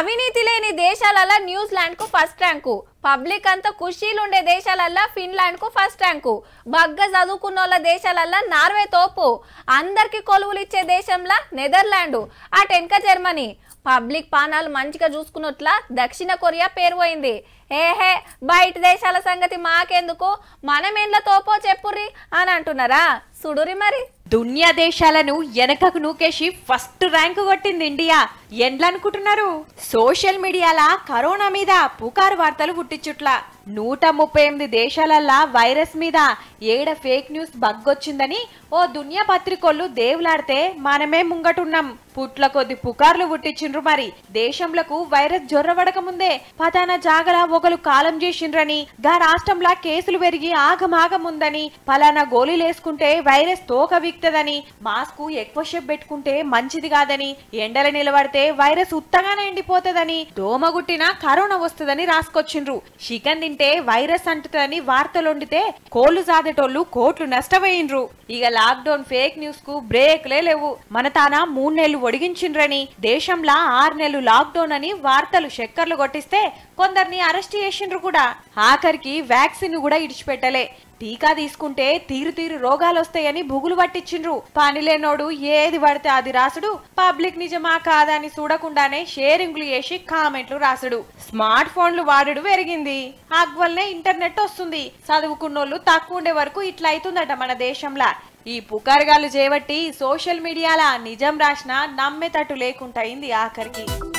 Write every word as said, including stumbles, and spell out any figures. అవినీతి లేని దేశాలల్ల న్యూజిలాండ్ కు ఫస్ట్ ర్యాంకు. పబ్లిక్ అంత ఖుషీలుండే దేశాలల్ల ఫిన్లాండ్ కు ఫస్ట్ ర్యాంకు. బగ్గ చదువుకున్నోళ్ళ దేశాలల్ల నార్వే తోపు. అందరికి కొలువులు ఇచ్చే దేశంలా నెదర్లాండ్, అటెన్క జర్మనీ. పబ్లిక్ పానాలు మంచిగా చూసుకున్నట్లా దక్షిణ కొరియా పేరు పోయింది. ఏహే బయట దేశాల సంగతి మాకెందుకు, మనమేండ్ల తోపో చెప్పుర్రి అని అంటున్నారా? చూడురి మరి. దునియా దేశాలను వెనకకు నూకేసి ఫస్ట్ ర్యాంకు కొట్టింది ఇండియా. ఎండ్లనుకుంటున్నారు? సోషల్ మీడియాల కరోనా మీద పుకారు వార్తలు పుట్టించుట్లా. నూట ముప్పై ఎనిమిది దేశాలల్లా వైరస్ మీద ఏడ ఫేక్ న్యూస్ బగ్గొచ్చిందని ఓ దునియా పత్రికలు దేవులాడితే మనమే ముంగటున్నాం. పుట్ల కొద్ది పుకార్లు పుట్టించిండ్రు. మరి దేశంలకు వైరస్ జొర్రబడక ముందే పతానా జాగల ఒకరు కాలం చేసిండ్రని, గా రాష్ట్రంలా కేసులు పెరిగి ఆగమాగముందని, పలానా గోళీలు వేసుకుంటే వైరస్ తోక విక్తదని, మాస్కు ఎక్కువ షేప్ పెట్టుకుంటే మంచిది కాదని, ఎండల నిలబడితే వైరస్ ఉత్తగానే ఎండిపోతుందని, దోమగుట్టినా కరోనా వస్తుందని రాసుకొచ్చిండ్రు. చికెన్ తింటే వైరస్ అంటుతుందని వార్తలు వండితే కోళ్లు సాదేటోళ్లు కోట్లు నష్టపోయిండ్రు. ఇక లాక్డౌన్ ఫేక్ న్యూస్ కు బ్రేక్లే లేవు. మన తానా మూడు నెలలు ఒడిగించిండ్రని, దేశంలా ఆరు నెలలు లాక్డౌన్ అని వార్తలు చక్కర్లు కొట్టిస్తే కొందరిని అరెస్ట్ చేసిండ్రు కూడా. ఆఖరికి వ్యాక్సిన్ కూడా ఇడిచిపెట్టలే. టీకా తీసుకుంటే తీరు తీరు రోగాలు వస్తాయని భూగులు పట్టించిండ్రు. పనిలేనోడు ఏది పడితే అది రాసుడు, పబ్లిక్ నిజమా కాదా అని చూడకుండానే షేరింగ్లు చేసి కామెంట్లు రాసుడు, స్మార్ట్ ఫోన్లు వాడుడు పెరిగింది. అగ్వల్నే ఇంటర్నెట్ వస్తుంది. చదువుకున్నోళ్ళు తక్కువ ఉండే వరకు ఇట్లా అవుతుందట మన దేశంలా. ఈ పుకారుగాలు చేయబట్టి సోషల్ మీడియాలా నిజం రాసినా నమ్మేటట్టు లేకుండా అయింది ఆఖరికి.